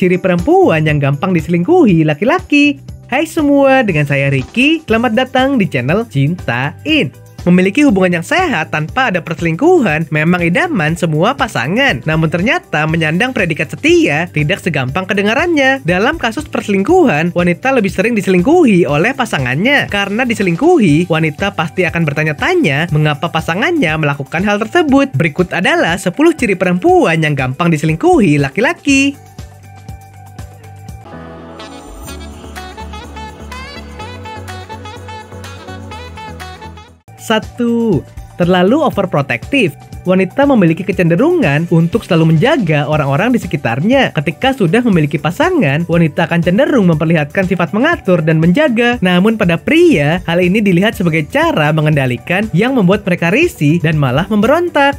Ciri perempuan yang gampang diselingkuhi laki-laki. Hai semua, dengan saya Ricky. Selamat datang di channel Cintain. Memiliki hubungan yang sehat tanpa ada perselingkuhan memang idaman semua pasangan. Namun ternyata menyandang predikat setia tidak segampang kedengarannya. Dalam kasus perselingkuhan, wanita lebih sering diselingkuhi oleh pasangannya. Karena diselingkuhi, wanita pasti akan bertanya-tanya mengapa pasangannya melakukan hal tersebut. Berikut adalah 10 ciri perempuan yang gampang diselingkuhi laki-laki. Satu, terlalu overprotective. Wanita memiliki kecenderungan untuk selalu menjaga orang-orang di sekitarnya. Ketika sudah memiliki pasangan, wanita akan cenderung memperlihatkan sifat mengatur dan menjaga. Namun pada pria, hal ini dilihat sebagai cara mengendalikan yang membuat mereka risih dan malah memberontak.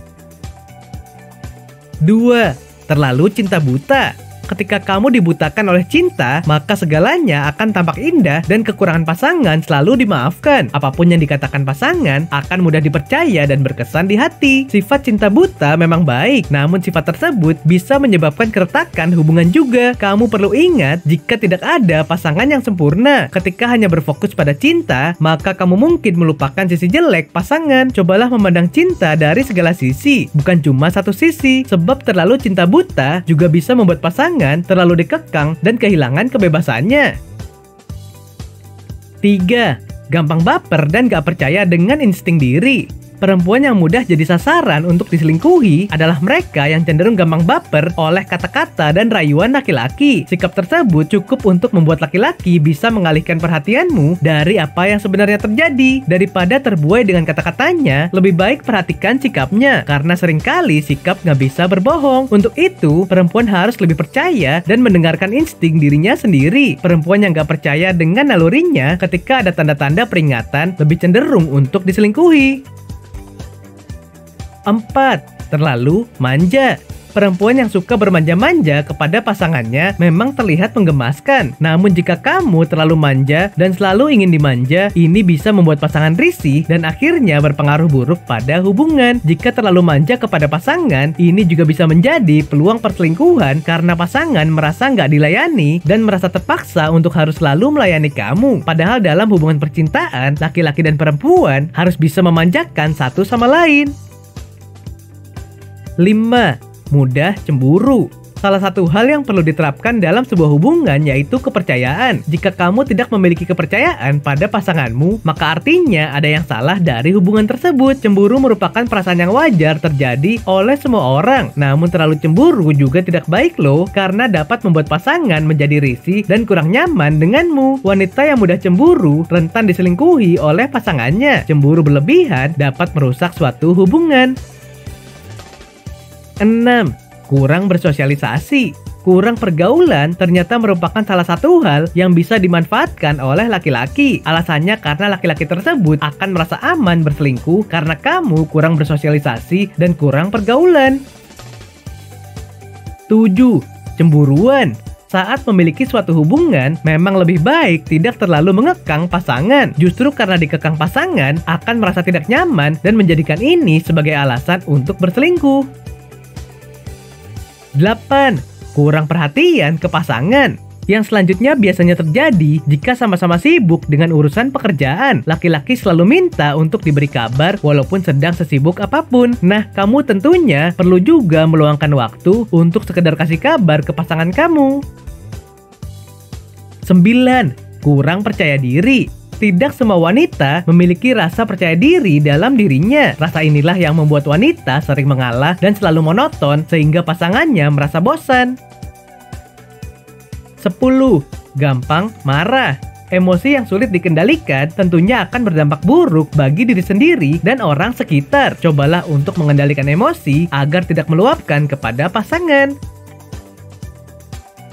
2. Terlalu cinta buta. Ketika kamu dibutakan oleh cinta, maka segalanya akan tampak indah dan kekurangan pasangan selalu dimaafkan. Apapun yang dikatakan pasangan akan mudah dipercaya dan berkesan di hati. Sifat cinta buta memang baik, namun sifat tersebut bisa menyebabkan keretakan hubungan juga. Kamu perlu ingat, jika tidak ada pasangan yang sempurna, ketika hanya berfokus pada cinta, maka kamu mungkin melupakan sisi jelek pasangan. Cobalah memandang cinta dari segala sisi, bukan cuma satu sisi. Sebab terlalu cinta buta juga bisa membuat pasangan terlalu dikekang dan kehilangan kebebasannya. 3. Gampang baper dan gak percaya dengan insting diri. Perempuan yang mudah jadi sasaran untuk diselingkuhi adalah mereka yang cenderung gampang baper oleh kata-kata dan rayuan laki-laki. Sikap tersebut cukup untuk membuat laki-laki bisa mengalihkan perhatianmu dari apa yang sebenarnya terjadi. Daripada terbuai dengan kata-katanya, lebih baik perhatikan sikapnya, karena seringkali sikap nggak bisa berbohong. Untuk itu, perempuan harus lebih percaya dan mendengarkan insting dirinya sendiri. Perempuan yang nggak percaya dengan nalurinya ketika ada tanda-tanda peringatan lebih cenderung untuk diselingkuhi. 4. Terlalu manja. Perempuan yang suka bermanja-manja kepada pasangannya memang terlihat menggemaskan. Namun jika kamu terlalu manja dan selalu ingin dimanja, ini bisa membuat pasangan risih dan akhirnya berpengaruh buruk pada hubungan. Jika terlalu manja kepada pasangan, ini juga bisa menjadi peluang perselingkuhan karena pasangan merasa nggak dilayani dan merasa terpaksa untuk harus selalu melayani kamu. Padahal dalam hubungan percintaan, laki-laki dan perempuan harus bisa memanjakan satu sama lain. 5. Mudah cemburu. Salah satu hal yang perlu diterapkan dalam sebuah hubungan yaitu kepercayaan. Jika kamu tidak memiliki kepercayaan pada pasanganmu, maka artinya ada yang salah dari hubungan tersebut. Cemburu merupakan perasaan yang wajar terjadi oleh semua orang. Namun terlalu cemburu juga tidak baik loh, karena dapat membuat pasangan menjadi risih dan kurang nyaman denganmu. Wanita yang mudah cemburu rentan diselingkuhi oleh pasangannya. Cemburu berlebihan dapat merusak suatu hubungan. 6. Kurang bersosialisasi. Kurang pergaulan ternyata merupakan salah satu hal yang bisa dimanfaatkan oleh laki-laki. Alasannya karena laki-laki tersebut akan merasa aman berselingkuh karena kamu kurang bersosialisasi dan kurang pergaulan. 7. Cemburuan. Saat memiliki suatu hubungan, memang lebih baik tidak terlalu mengekang pasangan. Justru karena dikekang pasangan, akan merasa tidak nyaman dan menjadikan ini sebagai alasan untuk berselingkuh. 8. Kurang perhatian ke pasangan. Yang selanjutnya biasanya terjadi jika sama-sama sibuk dengan urusan pekerjaan. Laki-laki selalu minta untuk diberi kabar walaupun sedang sesibuk apapun. Nah, kamu tentunya perlu juga meluangkan waktu untuk sekedar kasih kabar ke pasangan kamu. 9. Kurang percaya diri. Tidak semua wanita memiliki rasa percaya diri dalam dirinya. Rasa inilah yang membuat wanita sering mengalah dan selalu monoton sehingga pasangannya merasa bosan. 10. Gampang marah. Emosi yang sulit dikendalikan tentunya akan berdampak buruk bagi diri sendiri dan orang sekitar. Cobalah untuk mengendalikan emosi agar tidak meluapkan kepada pasangan.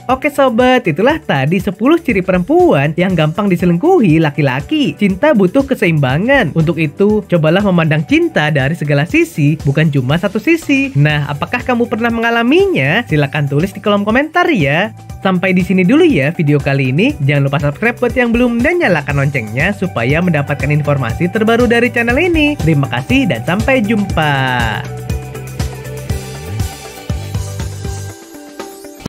Oke sobat, itulah tadi 10 ciri perempuan yang gampang diselingkuhi laki-laki. Cinta butuh keseimbangan. Untuk itu, cobalah memandang cinta dari segala sisi, bukan cuma satu sisi. Nah, apakah kamu pernah mengalaminya? Silahkan tulis di kolom komentar ya. Sampai di sini dulu ya video kali ini. Jangan lupa subscribe buat yang belum dan nyalakan loncengnya supaya mendapatkan informasi terbaru dari channel ini. Terima kasih dan sampai jumpa.